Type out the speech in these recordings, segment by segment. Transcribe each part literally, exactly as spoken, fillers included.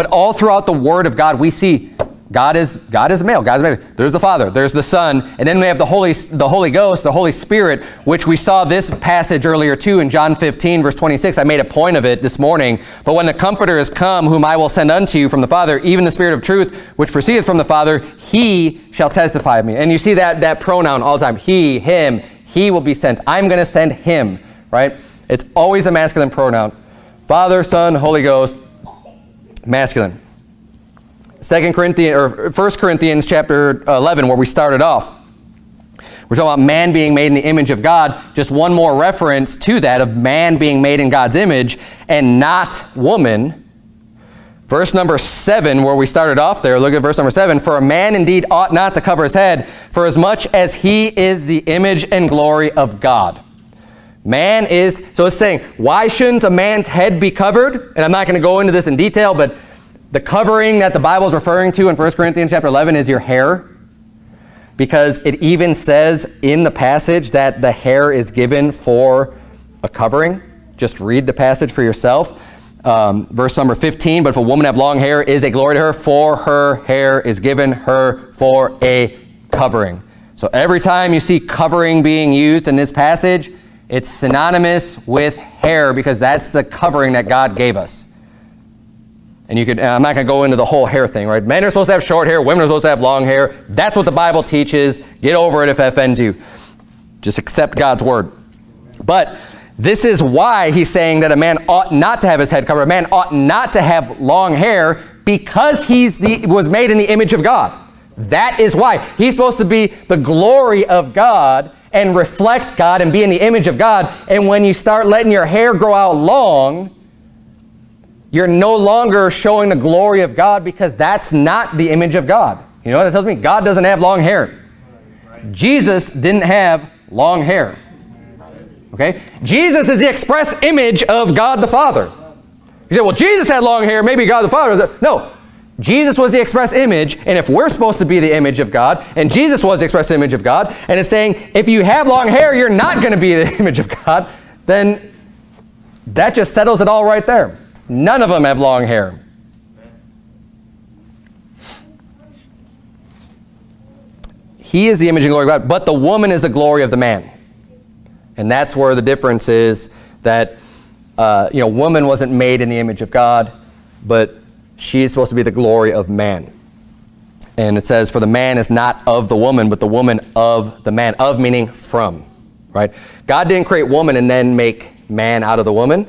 But all throughout the Word of God, we see God is, God is male. God is male. There's the Father. There's the Son. And then we have the Holy, the Holy Ghost, the Holy Spirit, which we saw this passage earlier too in John fifteen, verse twenty-six. I made a point of it this morning. But when the Comforter is come, whom I will send unto you from the Father, even the Spirit of truth, which proceedeth from the Father, he shall testify of me. And you see that, that pronoun all the time. He, him, he will be sent. I'm going to send him, right? It's always a masculine pronoun. Father, Son, Holy Ghost, masculine. Second Corinthians or First Corinthians chapter eleven, where we started off, we're talking about man being made in the image of God. Just one more reference to that of man being made in God's image and not woman. Verse number seven, where we started off there. Look at verse number seven. For a man indeed ought not to cover his head, for as much as he is the image and glory of God. Man is, so it's saying, why shouldn't a man's head be covered? And I'm not going to go into this in detail, but the covering that the Bible is referring to in First Corinthians chapter eleven is your hair, because it even says in the passage that the hair is given for a covering. Just read the passage for yourself. Um, verse number fifteen, but if a woman have long hair, is a glory to her, for her hair is given her for a covering. So every time you see covering being used in this passage, it's synonymous with hair, because that's the covering that God gave us. And you could, I'm not going to go into the whole hair thing, right? Men are supposed to have short hair. Women are supposed to have long hair. That's what the Bible teaches. Get over it if it offends you. Just accept God's word. But this is why he's saying that a man ought not to have his head covered. A man ought not to have long hair, because he's the, was made in the image of God. That is why. He's supposed to be the glory of God and reflect God and be in the image of God. And when you start letting your hair grow out long, you're no longer showing the glory of God, because that's not the image of God. You know what that tells me? God doesn't have long hair. Jesus didn't have long hair. Okay? Jesus is the express image of God the Father. You say, well, Jesus had long hair, maybe God the Father doesn't. No. Jesus was the express image, and if we're supposed to be the image of God, and Jesus was the express image of God, and it's saying, if you have long hair, you're not going to be the image of God, then that just settles it all right there. None of them have long hair. He is the image and glory of God, but the woman is the glory of the man. And that's where the difference is, that uh, you know, woman wasn't made in the image of God, but she is supposed to be the glory of man. And it says, for the man is not of the woman, but the woman of the man. Of meaning from, right? God didn't create woman and then make man out of the woman.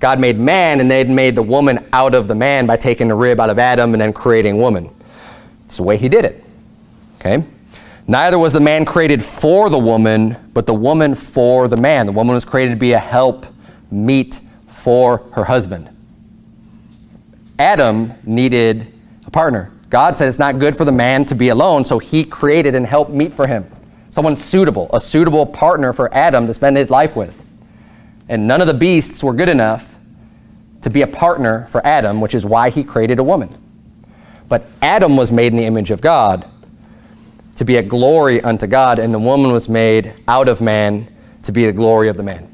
God made man, and they'd made the woman out of the man by taking the rib out of Adam and then creating woman. It's the way he did it. Okay? Neither was the man created for the woman, but the woman for the man. The woman was created to be a help meet for her husband. Adam needed a partner. God said it's not good for the man to be alone, so he created and helped meet for him. Someone suitable, a suitable partner for Adam to spend his life with. And none of the beasts were good enough to be a partner for Adam, which is why he created a woman. But Adam was made in the image of God to be a glory unto God, and the woman was made out of man to be the glory of the man.